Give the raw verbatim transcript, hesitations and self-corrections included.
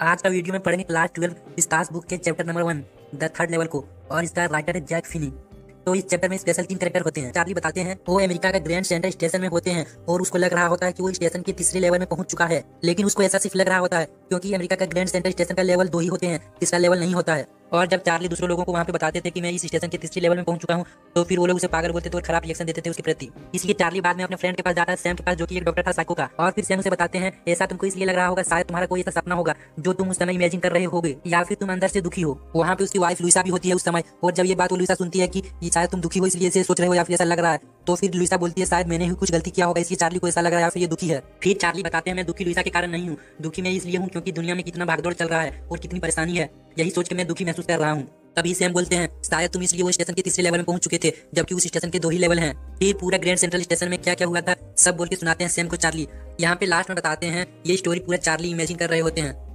आज का वीडियो में पढ़ेंगे क्लास ट्वेल्व स्टार्स बुक के chapter number one the third level को, और इसका राइटर है जैक फिनी। तो इस चैप्टर में स्पेशल तीन कैरेक्टर होते हैं। चार्ली बताते हैं वो अमेरिका का ग्रैंड सेंट्रल स्टेशन में होते हैं और उसको लग रहा होता है कि वो स्टेशन के तीसरे लेवल में पहुंच चुका है, लेकिन उसको ऐसा सिर्फ लग रहा होता है क्योंकि अमेरिका का ग्रैंड सेंट्रल स्टेशन का लेवल दो ही होते हैं, तीसरा लेवल नहीं होता है। और जब चार्ली दूसरे लोगों को वहाँ पे बताते थे कि मैं इस स्टेशन के तीसरे लेवल में पहुंच चुका हूँ, तो फिर वो लोग उसे पागल बोलते थे और खराब रिएक्शन देते थे उसके प्रति। इसलिए चार्ली बाद में अपने फ्रेंड के पास जाता है, सैम के पास, जो कि एक डॉक्टर था साइको का, और फिर सैम उसे बताते हैं ऐसा तुमको इसलिए लग रहा होगा, शायद तुम्हारा कोई ऐसा सपना होगा जो तुम उस समय इमेजिन कर रहे होगे, या फिर तुम अंदर से दुखी हो। वहाँ पे उसकी वाइफ लुइसा भी होती है उस समय, और जब ये बात लुइसा सुनती है कि शायद तुम दुखी हो इसलिए सोच रहे हो या फिर ऐसा लग रहा है, तो फिर लुइसा बोलती है शायद मैंने ही कुछ गलती किया होगा इसलिए चार्ली को ऐसा लग रहा है या फिर ये दुखी है। फिर चार्ली बताते हैं मैं दुखी लुइसा के कारण नहीं हूँ, दुखी मैं इसलिए हूँ क्योंकि दुनिया में कितना भागदौड़ चल रहा है और कितनी परेशानी है, यही सोच के मैं दुखी महसूस कर रहा हूँ। तभी सैम बोलते हैं शायद तुम इसलिए वो स्टेशन के तीसरे लेवल में पहुंच चुके थे जबकि उस स्टेशन के दो ही लेवल हैं। फिर पूरा ग्रैंड सेंट्रल स्टेशन में क्या क्या हुआ था सब बोल के सुनाते हैं सैम को चार्ली। यहाँ पे लास्ट में बताते हैं ये स्टोरी पूरा चार्ली इमेजिन कर रहे होते हैं।